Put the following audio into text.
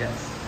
Yes.